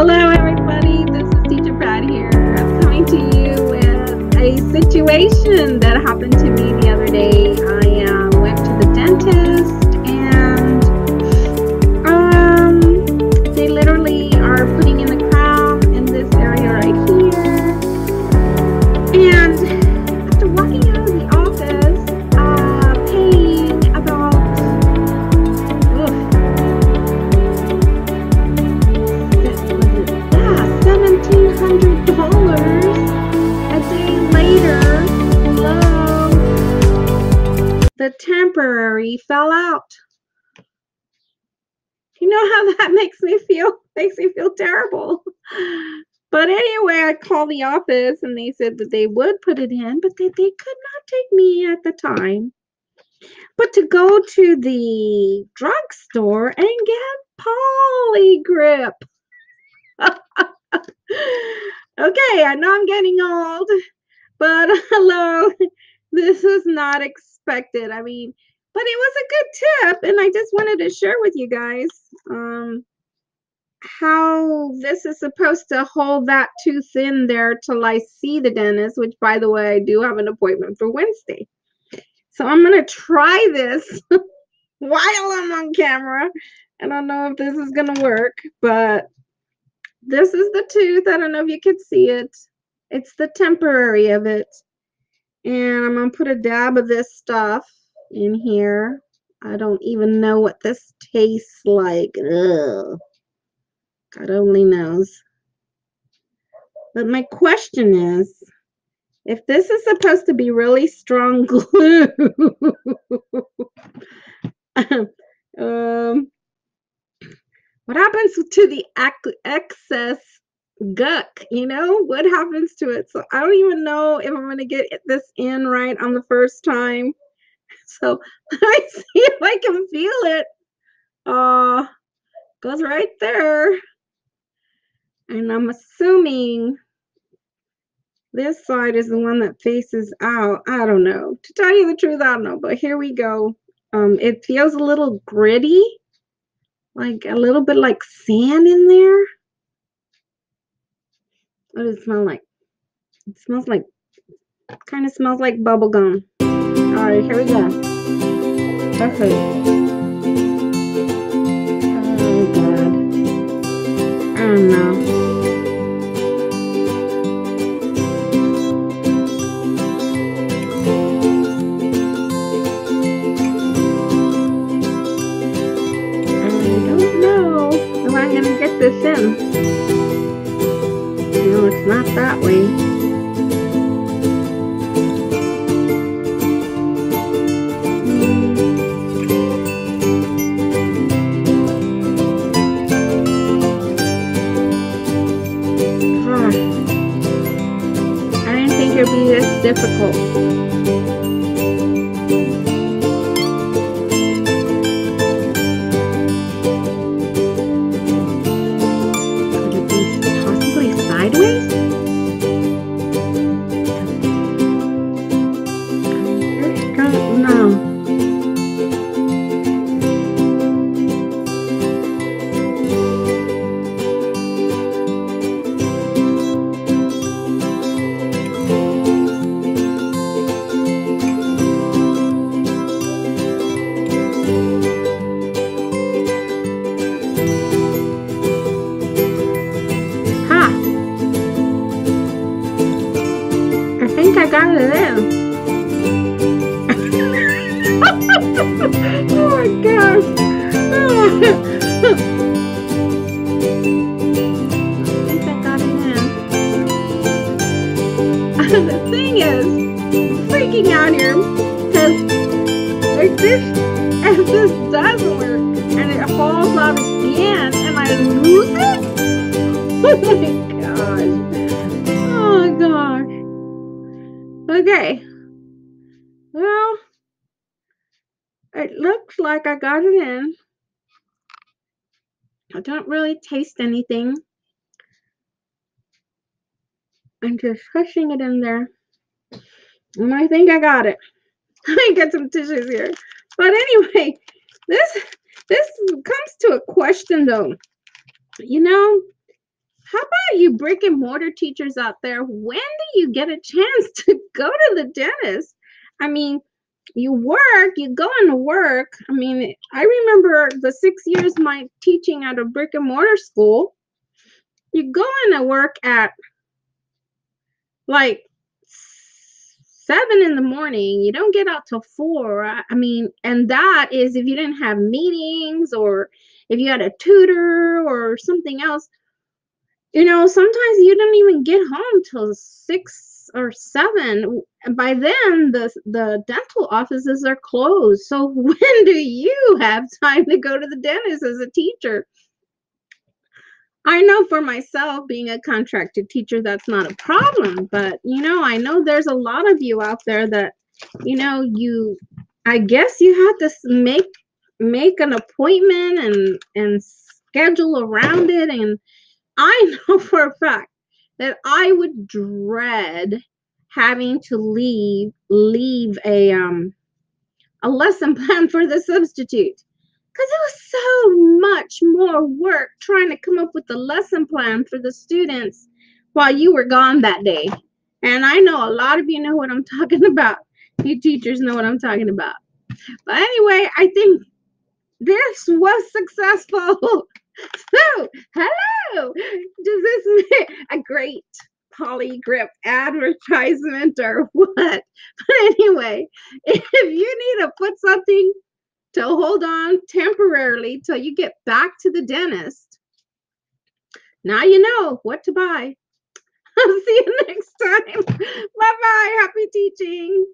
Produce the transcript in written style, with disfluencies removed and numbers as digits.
Hello everybody, this is Teacher Brad here. I'm coming to you with a situation that happened to me the other day. I went to the dentist and they literally are putting in the crown in this area right here. And after walking out of the office, paying about 1,700 dollars a day later, hello, the temporary fell out. You know how that makes me feel? Makes me feel terrible. But anyway, I called the office and they said that they would put it in, but that they could not take me at the time, but to go to the drugstore and get Poligrip. Okay, I know I'm getting old, but hello, this is not expected. I mean, but it was a good tip, and I just wanted to share with you guys how this is supposed to hold that tooth in there till I see the dentist, which, by the way, I do have an appointment for Wednesday. So I'm going to try this while I'm on camera. I don't know if this is going to work, but this is the tooth. I don't know if you can see it. It's the temporary of it. And I'm going to put a dab of this stuff in here. I don't even know what this tastes like. Ugh. God only knows. But my question is, if this is supposed to be really strong glue, what happens to the excess guck, you know? What happens to it? So I don't even know if I'm going to get this in right on the first time. So let me see if I can feel it. Goes right there. And I'm assuming this side is the one that faces out. I don't know. To tell you the truth, I don't know. But here we go. It feels a little gritty. Like a little bit like sand in there. What does it smell like? It smells like, kind of smells like bubble gum. All right, here we go. Okay. Oh God. I don't know if I'm going to get this in. No, it's not that way. I didn't think it would be this difficult. I got it in. Oh my gosh. I think I got it in. The thing is, I'm freaking out here because if this doesn't work and it falls out again and I lose it, oh my gosh. Oh my gosh. Okay, well, it looks like I got it in. I don't really taste anything. I'm just pushing it in there. And I think I got it. Let me get some tissues here. But anyway, this comes to a question, though. You know, How about you brick and mortar teachers out there? When do you get a chance to go to the dentist? I mean, you work, you go into work. I mean, I remember the 6 years my teaching at a brick and mortar school. You go into work at like 7 in the morning. You don't get out till 4. I mean, and that is if you didn't have meetings or if you had a tutor or something else. You know, sometimes you don't even get home till 6 or 7. By then, the dental offices are closed. So when do you have time to go to the dentist as a teacher? I know for myself, being a contracted teacher, that's not a problem. But, you know, I know there's a lot of you out there that, you know, I guess you have to make an appointment and schedule around it. And I know for a fact that I would dread having to leave a lesson plan for the substitute, because it was so much more work trying to come up with the lesson plan for the students while you were gone that day. And I know a lot of you know what I'm talking about. You teachers know what I'm talking about. But anyway, I think this was successful. So, hello! Does this make a great Poligrip advertisement or what? But anyway, if you need to put something to hold on temporarily till you get back to the dentist, now you know what to buy. I'll see you next time. Bye-bye. Happy teaching.